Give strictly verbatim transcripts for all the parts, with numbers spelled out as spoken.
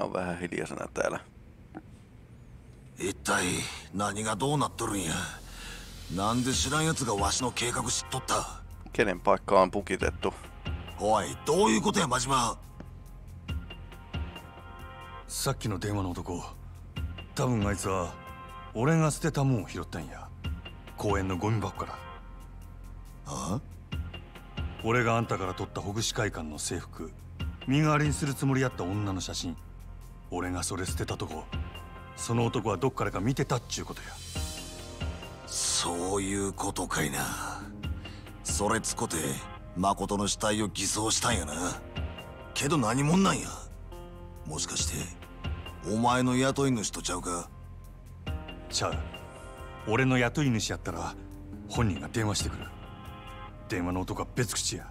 ne on vähän hiljaisena täällä. Ittai, naniga dou nattorun ja? Nande shiran yatsu ga washi no keikaku shittotta? Kenen paikka on pukitettu? Oi, dou iu koto ya Majima? Sakki no denwa no otoko, tabun aitsu wa ore ga steta mon o hirotta en ya. Kouen no gomi bako kara. Ha? Ore ga anta kara totta hogushi kaikan no seifuku,身代わりにするつもりだった女の写真、俺がそれ捨てたとこ、その男はどっからか見てたっちゅうことや。そういうことかいな。それつこて誠の死体を偽装したんやな。けど何もんなんや。もしかしてお前の雇い主とちゃうか？ちゃう。俺の雇い主やったら本人が電話してくる。電話の音が別口や。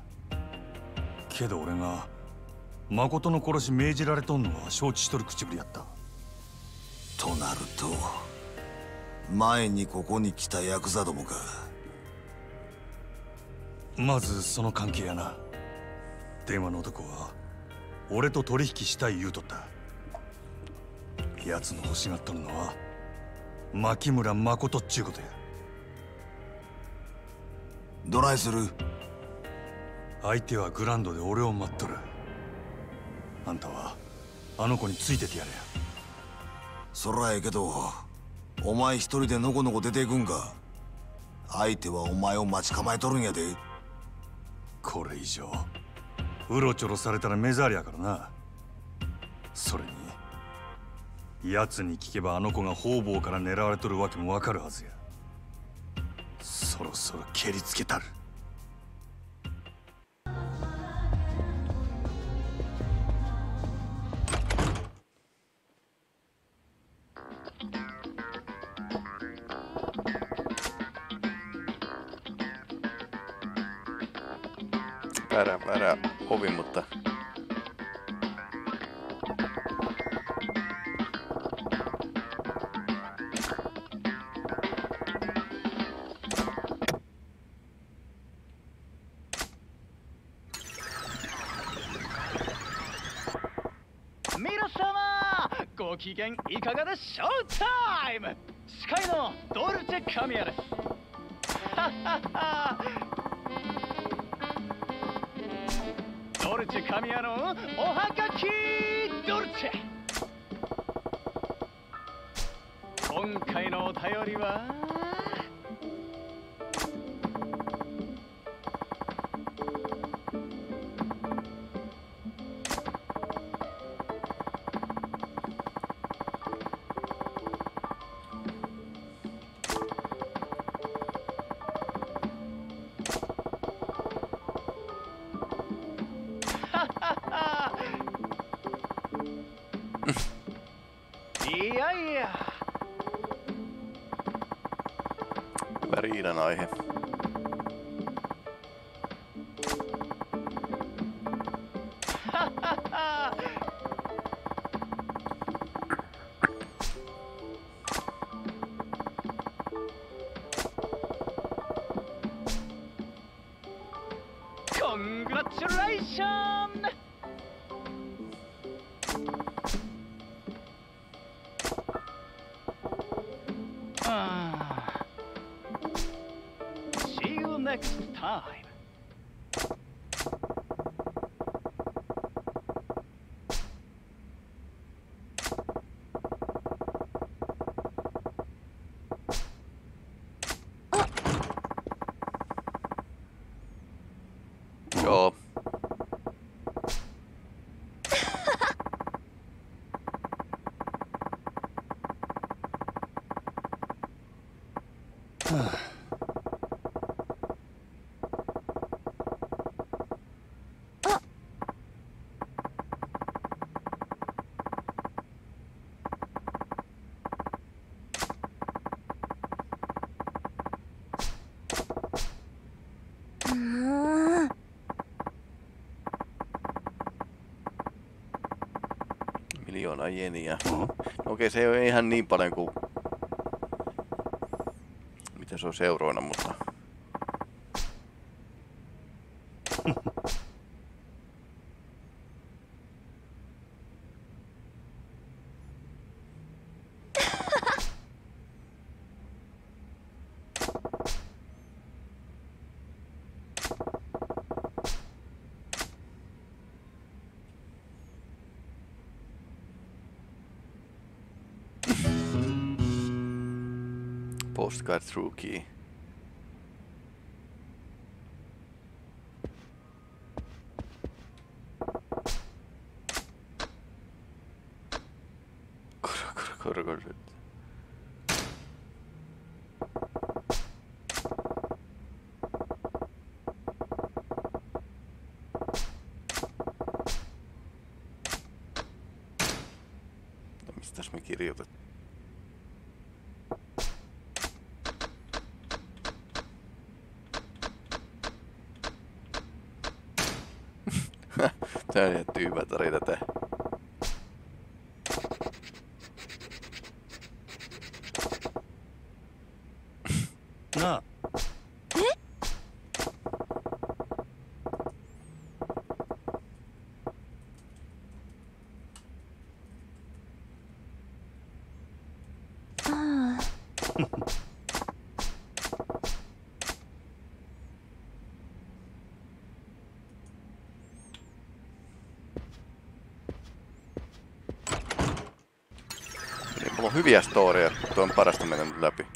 けど俺が誠の殺し命じられとんのは承知しとる口ぶりやった。となると前にここに来たヤクザどもか。まずその関係やな。電話の男は俺と取引したい言うとった。奴の欲しがっとるのは牧村誠っちゅうことや。どないする？相手はグランドで俺を待っとる。あんたはあの子についててやれや。そらえけどお前一人でのこのこ出ていくんか。相手はお前を待ち構えとるんやで。これ以上うろちょろされたら目障りやからな。それに奴に聞けばあの子が方々から狙われとるわけもわかるはずや。そろそろ蹴りつけたる。Väärä, väärä ovi, mutta... Minasama! Gokigen ikaga desu? Showtime! Sky no Dolce Kamiya desu. Hahaha! ドルチェ神谷のおはがきドルチェ。今回のお便りはriidan aihe. Congratulations! Joo. Miljoona jeniä. No okei, se ei ole ihan niin paljon kuin mitä se on seuroina, mutta... postcard through key. Tää on ihan tyhmä tarina tää. No. Hyviä storeja, tuo on parasta mennä nyt läpi.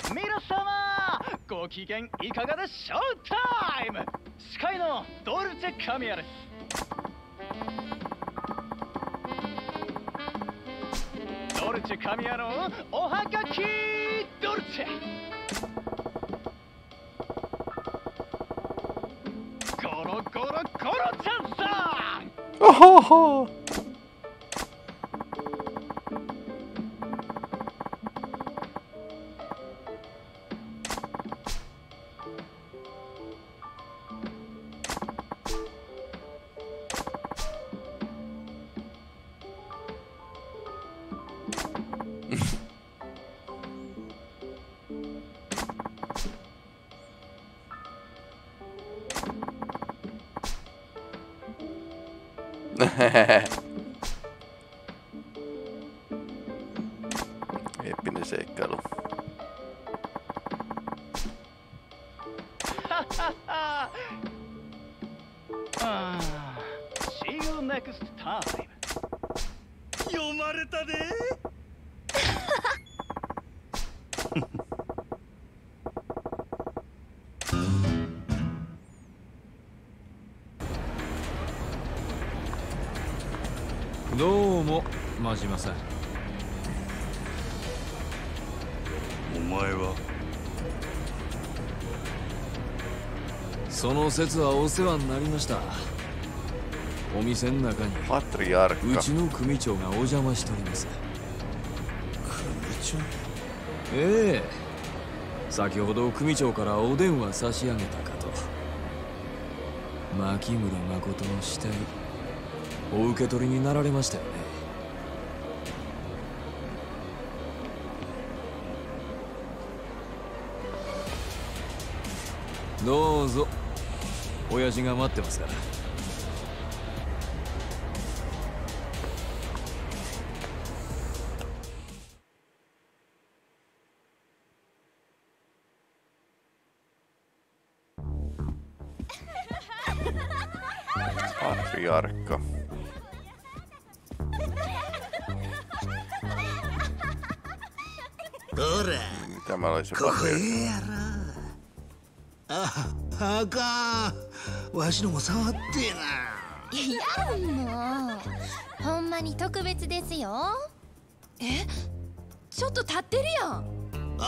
Ohoho! Eeppinen seikkailu. See you next time. 読まれたで。どうも、真島さん。お前はその節はお世話になりました。お店の中にパトリアークうちの組長がお邪魔しております。組長？ええ、先ほど組長からお電話差し上げたかと。牧村誠の死体、お受け取りになられましたよね。どうぞ、親父が待ってますから。Patriarkka. Tora. Tämä oli se patriarkka. Ah, Taka. Washi no mo sawatte na. Iyaa no. Honma ni tokubetsu desu yo. Eh? Chotto tatteru yan.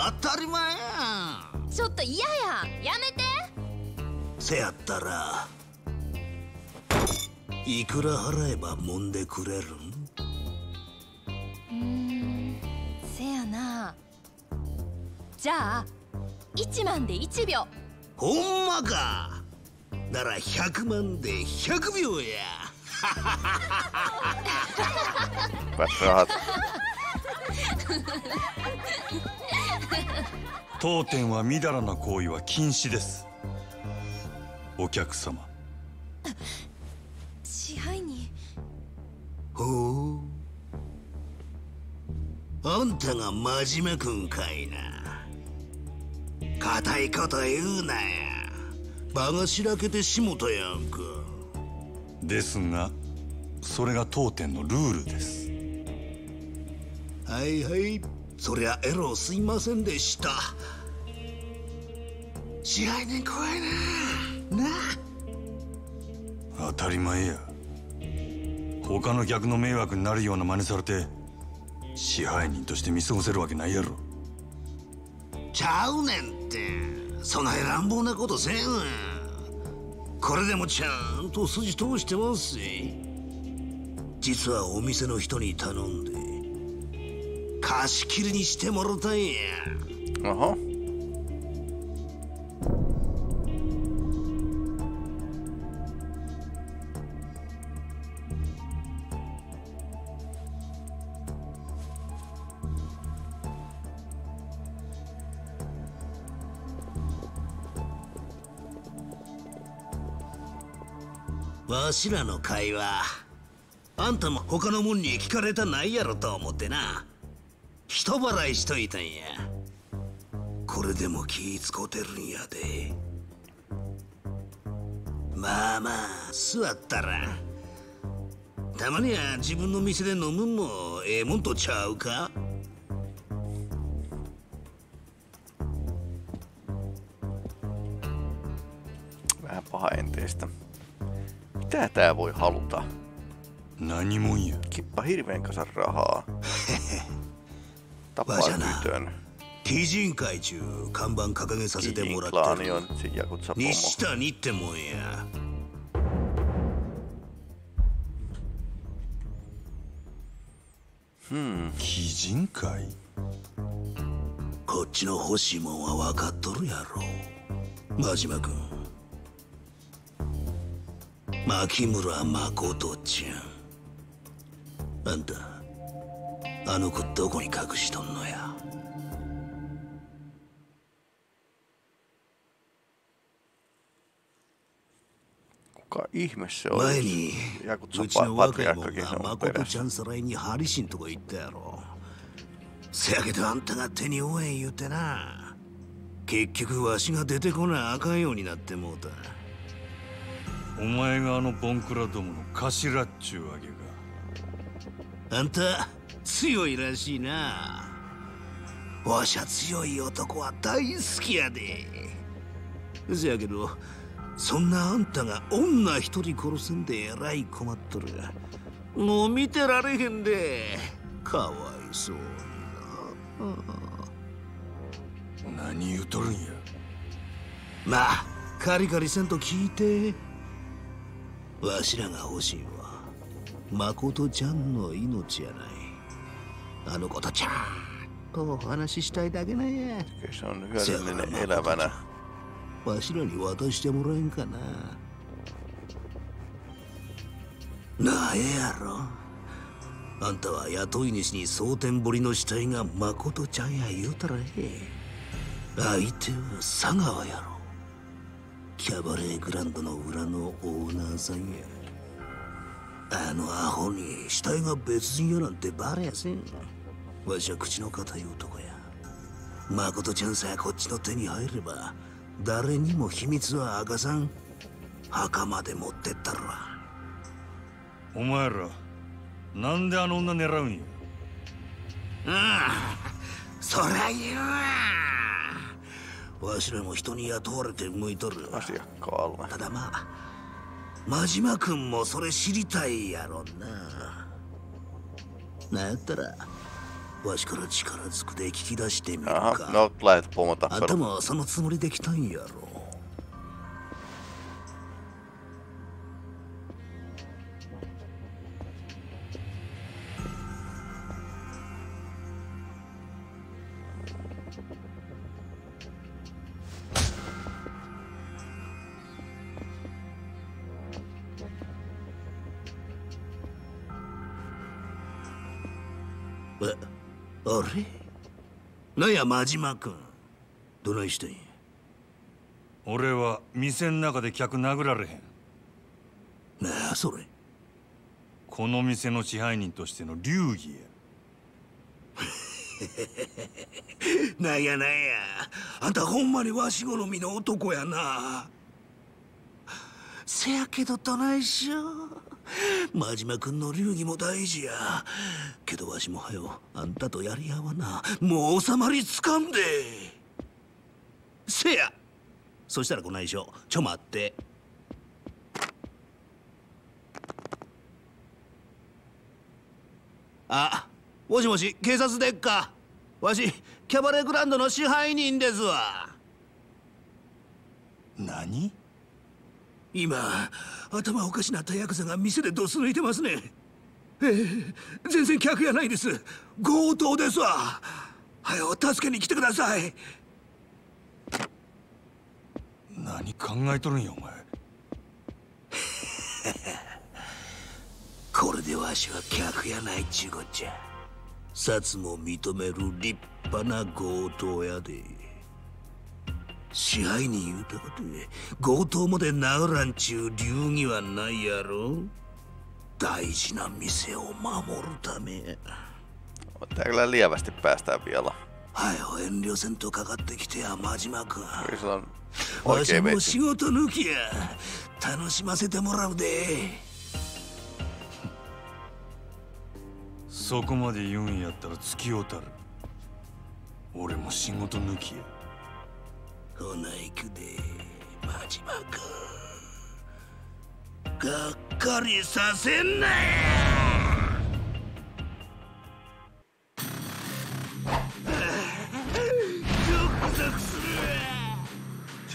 Atarimae yan. Chotto iya ya. Yamete. Se yattaraいくら払えば揉んでくれるん？うーん、せやな。じゃあいちまんでいちびょう。ほんまか。ならひゃくまんでひゃくびょうや。当店はみだらな行為は禁止です、お客様。支配人。ほう、あんたが真面目くんかいな。固いこと言うなや、場がしらけてしもたやんか。ですがそれが当店のルールです。はいはい、そりゃエロすいませんでした。白いねん怖いななあ。当たり前や。他の客の迷惑になるような真似されて支配人として見過ごせるわけないやろ。ちゃうねんって、そない乱暴なことせん。これでもちゃんと筋通してます。実はお店の人に頼んで貸し切りにしてもろたんや。あはわしらの会話、あんたも他のもんに聞かれたないやろと思ってな、人払いしといたんや。これでも気ぃ使うてるんやで。まあまあ座ったらたまには自分の店で飲むんもええもんとちゃうか。vähän pahaenteistä.Mitä tää voi haluta? Nani muija. Kippa hirveän kasan rahaa. Tapaa tytön. Kijin kaiju kanban kakage sasete moratteru. Kijin klaani on se Yakutsa pomo. Nishita nitte muija. Hmm. Kijin kai? Kotchi no hoshii mon wa wakattoru yaro. Majima-kun.牧村誠ちゃん、あんたあの子どこに隠しとんのや。前にうちの若いもんが誠ちゃんさらいにハリシンとこ行ったやろ。せやけどあんたが手に負えん言うてな、結局わしが出てこなあかんようになってもうた。お前があのボンクラどもの頭っちゅうわけか。あんた強いらしいな。わしゃ強い男は大好きやで。せやけどそんなあんたが女一人殺すんでえらい困っとる。もう見てられへんで、かわいそうにな。何言うとるんや。まあカリカリせんと聞いて。わしらが欲しいのは誠ちゃんの命やない。あの子とちゃんとお話ししたいだけなんや。せやから誠ちゃん、わしらに渡してもらえんかな。なあ、ええやろ。あんたは雇い主に蒼天堀の死体が誠ちゃんや言うたらええ。相手は佐川やろ。キャバレーグランドの裏のオーナーさんや。あのアホに死体が別人やなんてバレやせん。わしは口の固い男や。誠ちゃんさえこっちの手に入れば誰にも秘密は明かさん。墓まで持ってったら。お前らなんであの女狙うんや。ああ、そりゃ言うわ。わしらも人に雇われて向いとる。ただまあ真島君もそれ知りたいやろな。なんやったらわしから力ずくで聞き出してみるか。あんたもそのつもりできたんやろ。あれ、なんや真島君、どないしてんや。俺は店の中で客殴られへん。なあそれ、この店の支配人としての流儀や。なんやなんや、あんたほんまにわし好みの男やな。せやけどどないしよう、真島君の流儀も大事やけど、わしもはよあんたとやり合わなもう収まりつかんで。せやそしたらこないしょ、ちょ待って。あ、もしもし、警察でっか。わし、キャバレーグランドの支配人ですわ。何？今、頭おかしなったヤクザが店でドス抜いてますね。ええ、全然客やないです。強盗ですわ。はよ、助けに来てください。何考えとるんやお前。これでわしは客やないちゅうこっちゃ。札も認める立派な強盗やで。支配人言うたことで強盗まで治らんちゅう流儀はないやろ。大事な店を守るため。Tää kyllä lievästi päästään vielä.はよ遠慮せんとかかってきてや真島君。わしも仕事抜きや。楽しませてもらうで。そこまで言うんやったら付き合うたる。俺も仕事抜きや。ほな行くで真島君。がっかりさせんなや。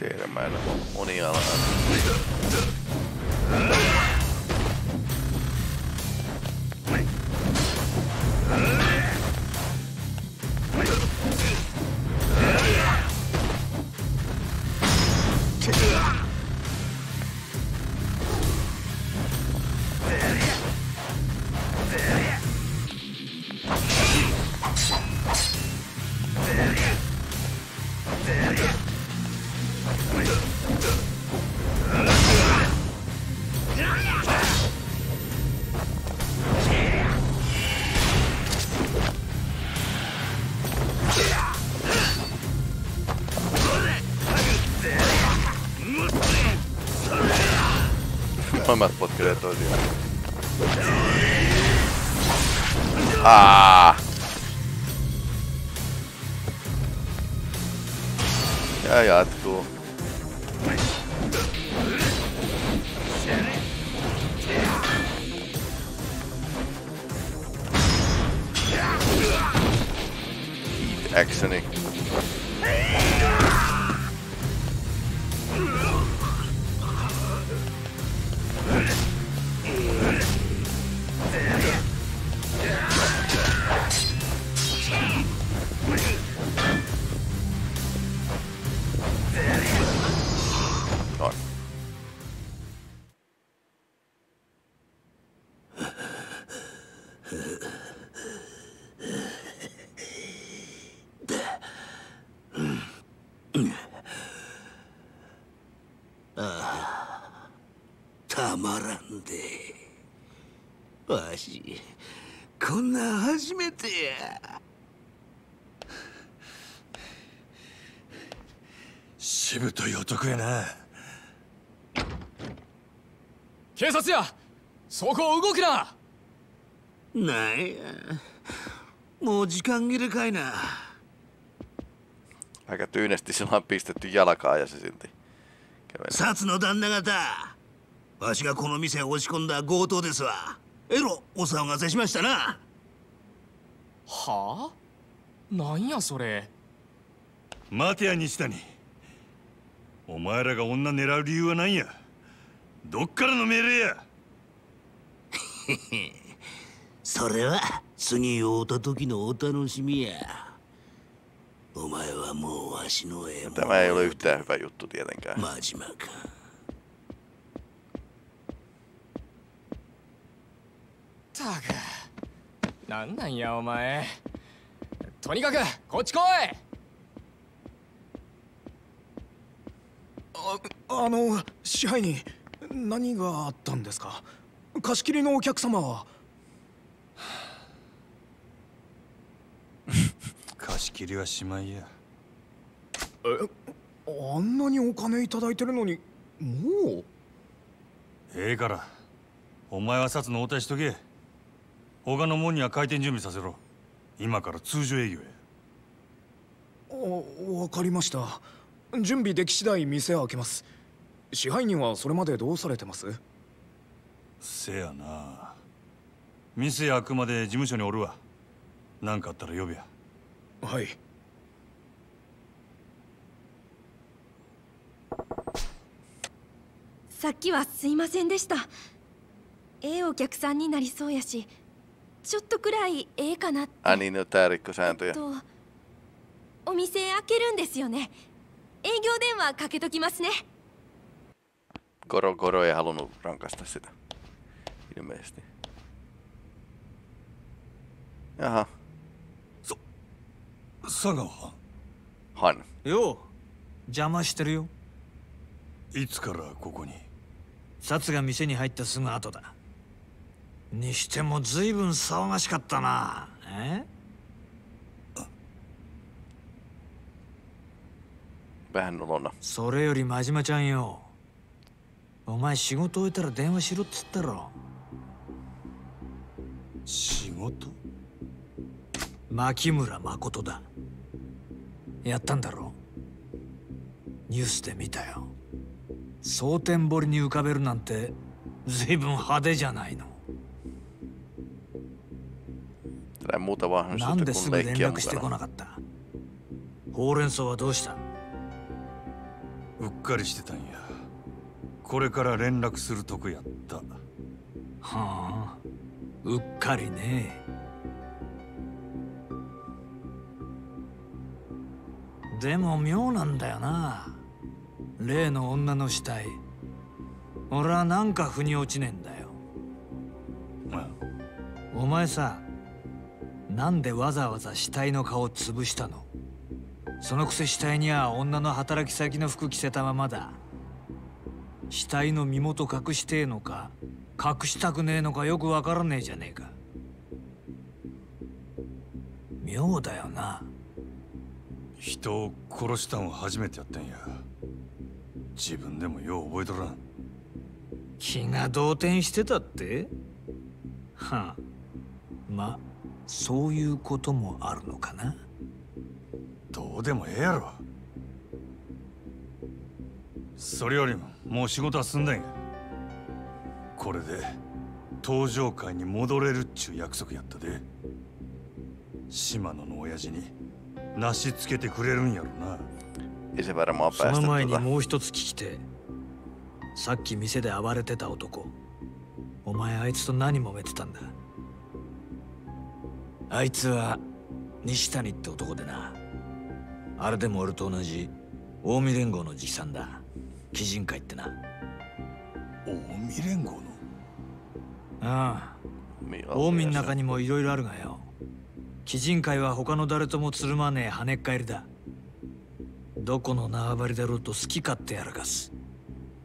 Siermäellä on monialainen. Molemmat potkilee tosiaan. Aaaaah! Ja jatkuu. Heat actioni.しぶとい男やな。警察や、そこを動くな。なんや、もう時間切れかいな。aika tyynesti sillä on pistetty jalkaa ja se silti. サツの旦那方、わしがこの店を押し込んだ強盗ですわ。えろお騒がせしましたな。はあ、なんやそれ。待てや西谷、お前らが女狙う理由は何や。どっからの命令や。それは次を追った時のお楽しみや。お前はもうわしの絵も。Tämä ei ole yhtään hyvä juttu tietenkään. マジマか。たく。なんなんやお前。とにかくこっち来い。あ、あの支配人、何があったんですか。貸し切りのお客様は。貸し切りはしまいや。え、あんなにお金いただいてるのにもう。ええからお前は札の応対しとけ。他の門には開店準備させろ。今から通常営業へ。わかりました。準備でき次第店開けます。支配人はそれまでどうされてます？せやな、店開くまで事務所におるわ。何かあったら呼びや。はい。さっきはすいませんでした。ええお客さんになりそうやし、ちょっとくらいええかなって。あにのたれこさんとや。お店開けるんですよね。営業電話かけときますね。Koro Koro ei halunnut rankaista sitä, ilmeisesti. Jaha. So, Sagawa? Han. Joo, jama shiteru yo. Itsu kara koko ni? Satsu ga mise ni haitta sugu ato da. Nishite mo zuibun sawagashikatta na. Eh? Vähän nolona. Sore yori Majima-chan yo.お前仕事終えたら電話しろっつったろ。仕事？牧村誠だ。やったんだろ。ニュースで見たよ。蒼天堀に浮かべるなんて随分派手じゃないの。なんですぐ連絡してこなかった？ほうれん草はどうした？うっかりしてたんや。これから連絡するとこやった。はあ、うっかりね。でも妙なんだよな。例の女の死体。俺はなんか腑に落ちねえんだよ。お前さ、なんでわざわざ死体の顔を潰したの？そのくせ死体には女の働き先の服着せたままだ。死体の身元隠してえのか隠したくねえのかよくわからねえじゃねえか。妙だよな。人を殺したんは初めてやったんや。自分でもよう覚えとらん。気が動転してたって。はあ、まそういうこともあるのかな。どうでもええやろ。それよりももう仕事は済んだんや。これで登場会に戻れるっちゅう約束やったで。島野の親父になしつけてくれるんやろな。その前にもう一つ聞きて。さっき店で暴れてた男、お前あいつと何揉めてたんだ？あいつは西谷って男でな、あれでも俺と同じ近江連合の直参だ。鬼人会ってな。近江連合の？ああ、近江の中にもいろいろあるがよ、鬼人会は他の誰ともつるまねえ跳ねっ返りだ。どこの縄張りだろうと好き勝手やらかす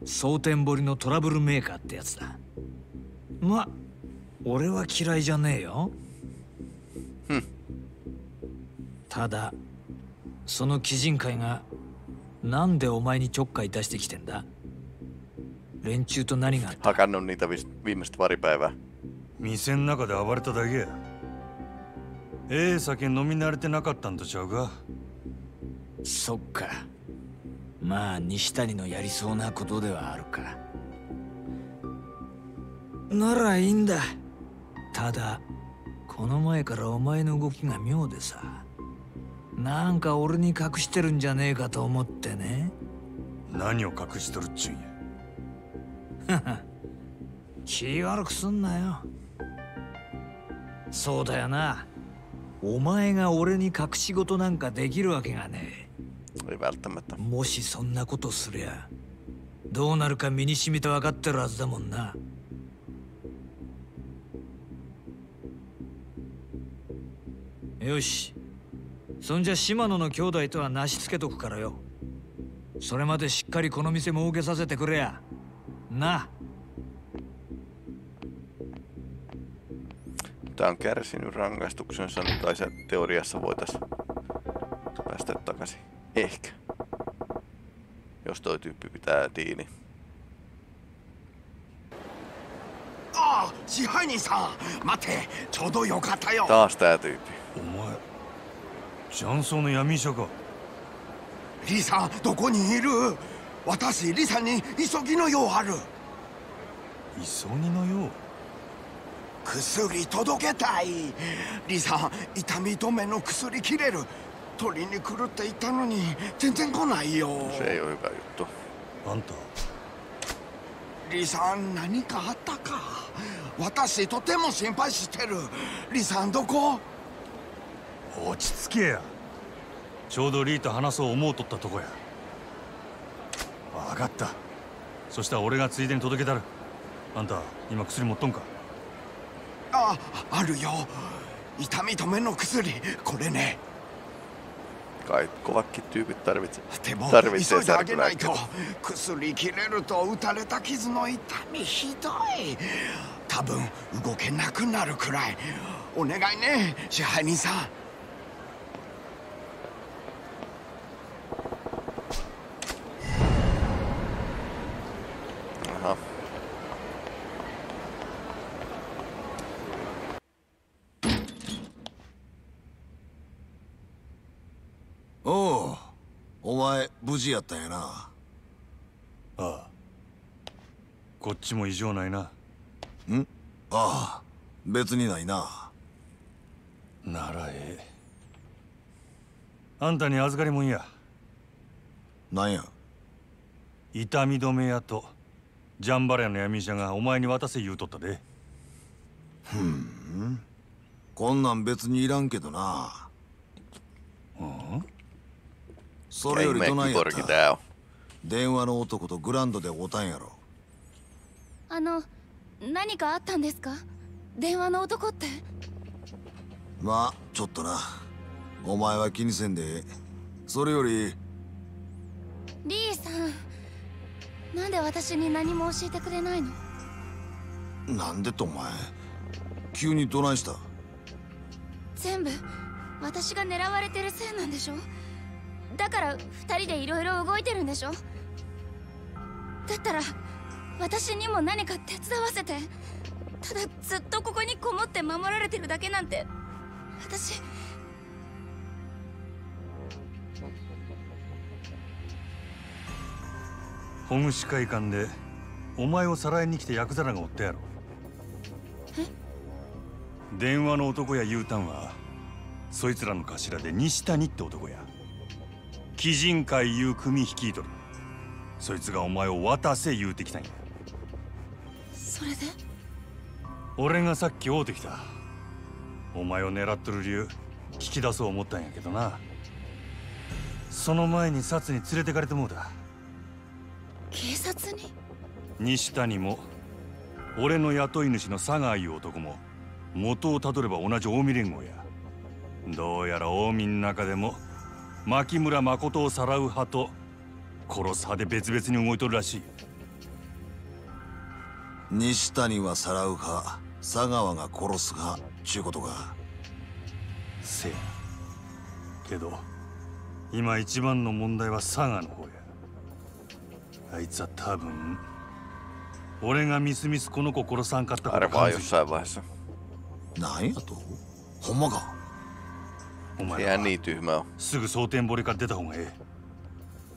蒼天堀のトラブルメーカーってやつだ。まあ俺は嫌いじゃねえよ。ただその鬼人会がなんでお前にちょっかい出してきてんだ？連中と何があった？hakannut niitä viimeistä pari päivää。店の中で暴れただけや。ええ酒飲み慣れてなかったんとちゃうか。そっか。まあ西谷のやりそうなことではあるか。ならいいんだ。ただこの前からお前の動きが妙でさ。なんか俺に隠してるんじゃねえかと思ってね。何を隠しとるっちゅうんや。気悪くすんなよ。そうだよな。お前が俺に隠し事なんかできるわけがねえ。もしそんなことすりゃどうなるか身に染みて分かってるはずだもんな。よし。そんじゃ島野の兄弟とはなしつけとくからよ。それまでしっかりこの店儲けさせてくれやな。Tämä on kärsinyt rangaistuksensa, tai se teoriassa voitaisiin päästä takaisin. Ehkä. Jos toi tyyppi pitää tiini.ああ、支配人さん、待って、ちょうどよかったよ。Taas tämä tyyppi.ジャンソーの闇医者か。李さん、どこにいる？私、李さんに急ぎの用ある。急ぎの用？薬届けたい。李さん、痛み止めの薬切れる。取りに来るって言ったのに全然来ないよ。あんた、李さん、何かあったか？私とても心配してる。李さん、どこ？落ち着けや。ちょうど李と話そう思うとったとこや。分かった。そしたら俺がついでに届けたる。あんた、今薬持っとんか？あ、あるよ。痛み止めの薬、これね。kovatkin tyypit tarvitsee tarvitsee särkylääkkeitä. Kusuri kireru to utareta kizu no itami hidoi. Tabun ugokenaku naru kurai. Onegai ne, shihainin-san. Aha.おお、お前無事やったんやな。ああ、こっちも異常ないな。ん？ああ、別にないな。ならええ。あんたに預かりもんや。なんや？痛み止め屋とジャンバレアの闇医者がお前に渡せ言うとったで。ふん、こんなん別にいらんけどな。うん、それよりどないやった。電話の男とグランドでおたんやろ。あの、何かあったんですか？電話の男って。まあ、ちょっとな。お前は気にせんで。それより、李さん、なんで私に何も教えてくれないの？なんでとお前、急にどないした？全部、私が狙われてるせいなんでしょ？だから二人でいろいろ動いてるんでしょ？だったら私にも何か手伝わせて。ただずっとここにこもって守られてるだけなんて、私。ホムシ会館でお前をさらいに来てヤクザらが追ったやろ。え？電話の男やユータンはそいつらの頭で西谷って男や。鬼人会いう組率いとる。そいつがお前を渡せ言うてきたんや。それで俺がさっき会うてきた。お前を狙っとる理由聞き出そう思ったんやけどな。その前にサツに連れてかれてもうだ。警察に？西谷も俺の雇い主の佐賀いう男も元をたどれば同じ近江連合や。どうやら近江の中でも牧村誠をさらう派と殺す派で別々に動いとるらしい。西谷はさらう派、佐川が殺す派ちゅうことか。せやけど今一番の問題は佐賀の方や。あいつは多分俺がみすみすこの子殺さんかったから。何やと？ほんまか？お前はすぐ蒼天堀から出た方がええ。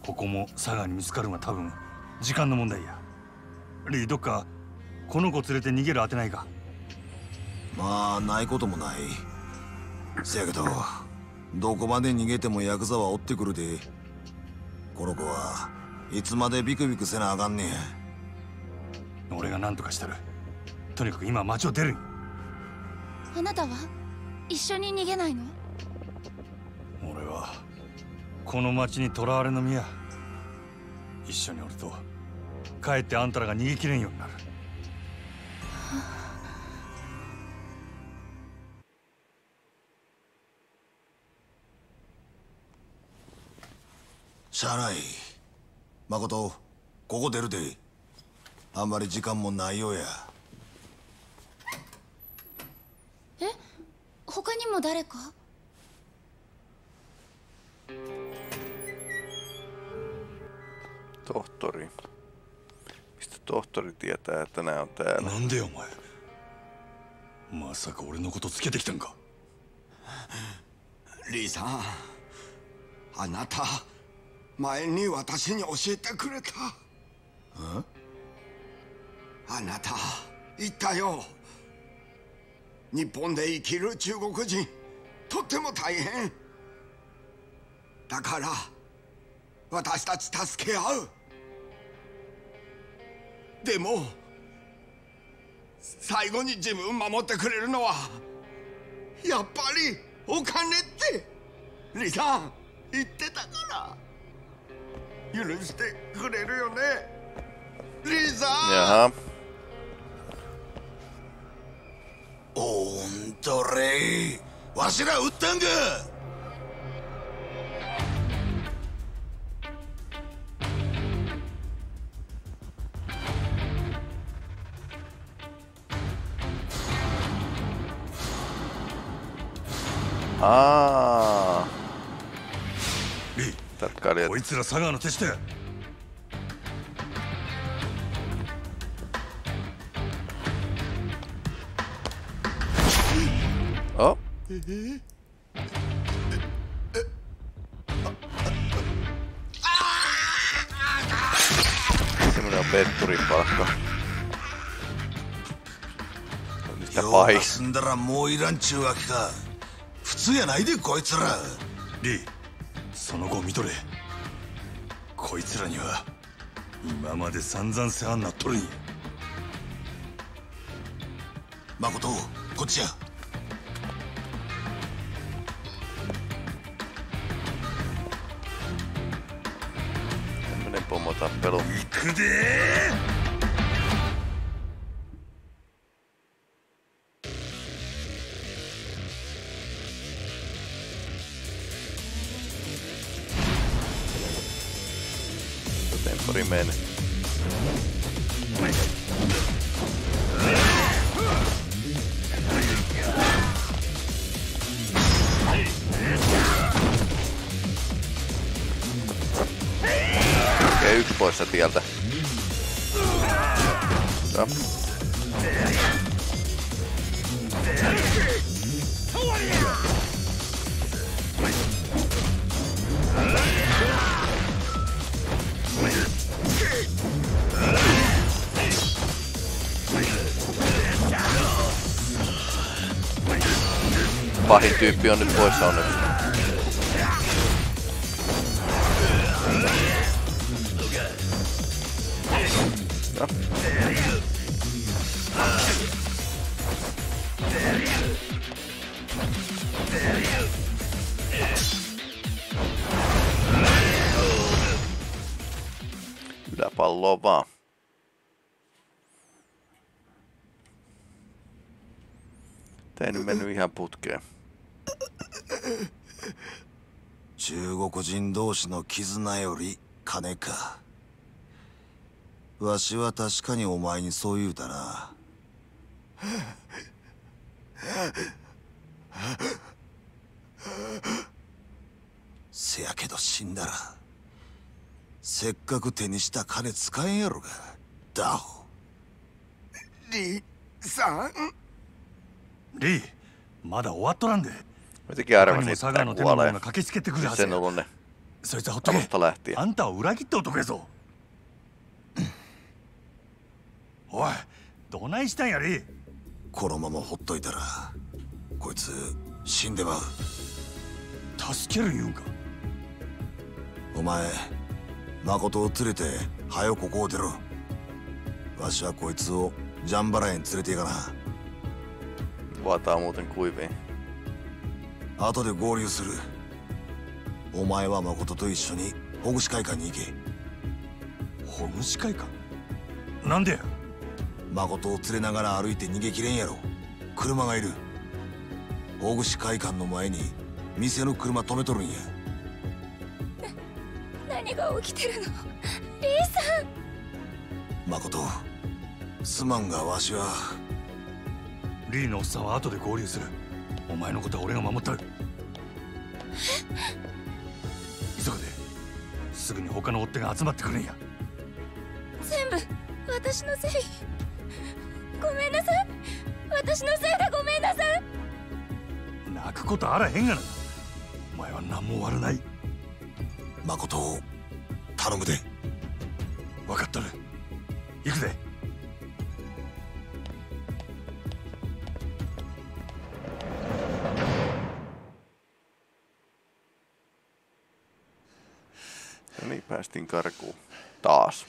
ここも佐賀に見つかるが多分時間の問題や。リー、どっかこの子連れて逃げる当てないか？まあないこともない。せやけどどこまで逃げてもヤクザは追ってくるで。この子はいつまでビクビクせなあかんねん。俺が何とかしたる。とにかく今町を出る。あなたは一緒に逃げないの？俺はこの町に囚われの身や。一緒におるとかえってあんたらが逃げきれんようになる。しゃあない。誠、ここ出るで。あんまり時間もないようや。え、他にも誰か？Tohtori. Mistä tohtori tietää, että nää on täällä? Nande, omae? Masako ore no koto tsukete kitan ka? Lee-san, anata 前に私に教えてくれた。ん？あなた言ったよ。日本で生きる中国人、とっても大変だから、私たち助け合う。でも最後に自分守ってくれるのはやっぱりお金って李さん言ってたから、許してくれるよね李さん。おんとれい、わしら撃ったんか。ああ、こいつら佐賀の手下や。あsemmoinen petturin palkka. Mistä pahin? Sundara muiran chuakka.普通やないでこいつら。リー、その後見とれ。こいつらには今まで散々世話になっとるんや。マコト、こっちや。行くでー。Rimene. Okei, yksi poissa tieltä. Tää. Pahin tyyppi on nyt poissa onneksi. No. Yläpalloa vaan.Ei nyt mennyt ihan putkeen.中国人同士の絆より金か。わしは確かにお前にそう言うたな。せやけど死んだらせっかく手にした金使えんやろが。ダホ李さん。李、まだ終わっとらんで。誰も佐賀の手の者が駆けつけてくるはずや。そいつはほっとけ。あんたを裏切った男やぞ。おい、どないしたんやり。このままほっといたらこいつ死んでまう。助ける言うんか。お前、誠を連れてはよここを出ろ。わしはこいつをジャンバラへ連れていかな。わたはもうてんこいべん。後で合流する。お前は誠と一緒にほぐし会館に行け。ほぐし会館なんで。誠を連れながら歩いて逃げきれんやろ。車がいる。ほぐし会館の前に店の車止めとるんや。な、何が起きてるの。李さん。誠、すまんがわしは。李のおっさんは後で合流する。お前のことは俺が守ったる。急ぐで。すぐに他の追っ手が集まってくるんや。全部私のせい。ごめんなさい。私のせいだ。ごめんなさい。泣くことあらへんがな。お前は何も悪ない。誠を頼むで。分かったね。行くぜ。Niin, päästiin karkuun. Taas.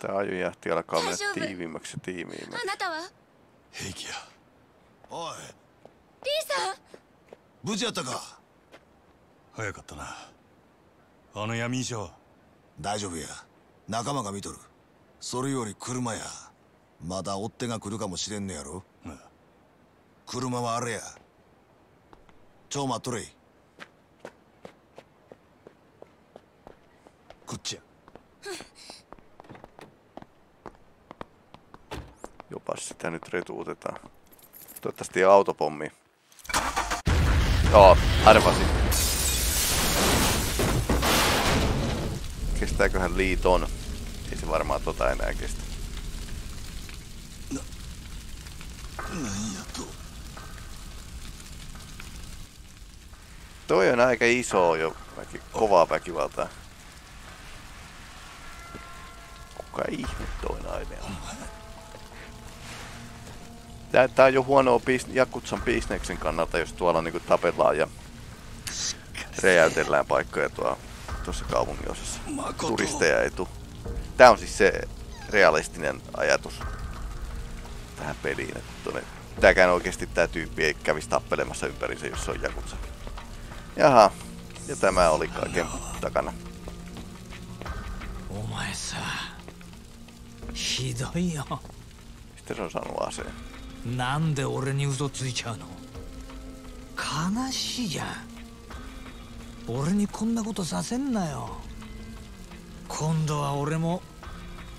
Tää ajojähti alkaa mennä tiiviimmäksi ja tiiviimmäksi. Heikiä. Oi. Rii-san! 無事やったか。早かったな。あの闇医者は大丈夫や。仲間が見とる。それより車や。まだ追っ手が来るかもしれんねやろ。うん、車はあれや。ちょ待っとれい。こっちや。Jopa sitä nyt retuutetaan. Toivottavasti autopommi. Joo, arvasin. Kestääköhän liiton? Ei se varmaan tota enää kestä. No. Toi on aika iso jo, väki, kovaa väkivaltaa. Kuka ihme toi nainen on? Tää, tää on jo huonoa bis, Jakutsan bisneksen kannalta, jos tuolla niinku tapellaan ja räjäytellään paikkoja tuolla tuossa kaupungin osassa. Turisteja ei tuu. Tää on siis se realistinen ajatus tähän peliin. Tääkään oikeesti tää tyyppi ei kävis tappelemassa ympäriinsä, jos se on Jakutsa. Jaha, ja tämä oli kaiken takana. Omae saa. Hidoi jo. Sitten se on saanut aseen.なんで俺に嘘ついちゃうの？悲しいじゃん。俺にこんなことさせんなよ。今度は俺も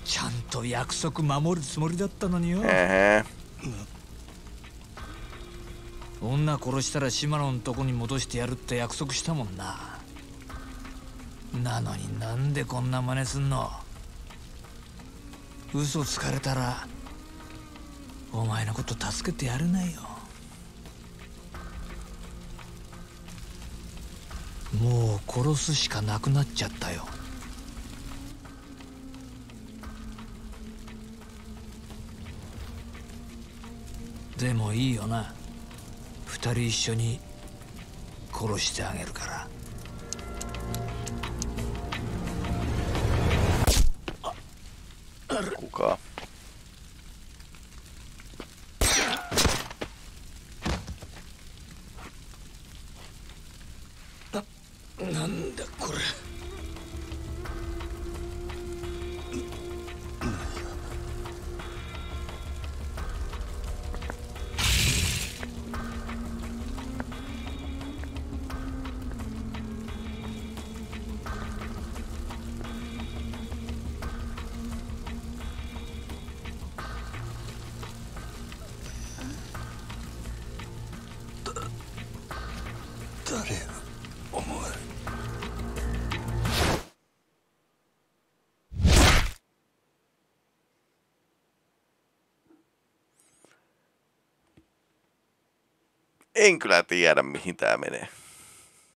ちゃんと約束守るつもりだったのによ。えー、女殺したらシマノのとこに戻してやるって約束したもんな。なのになんでこんな真似すんの？嘘つかれたらお前のこと助けてやれないよ。もう殺すしかなくなっちゃったよ。でもいいよな。二人一緒に殺してあげるから。あ、あれ。ここか。En kyllä tiedä, mihin tää menee.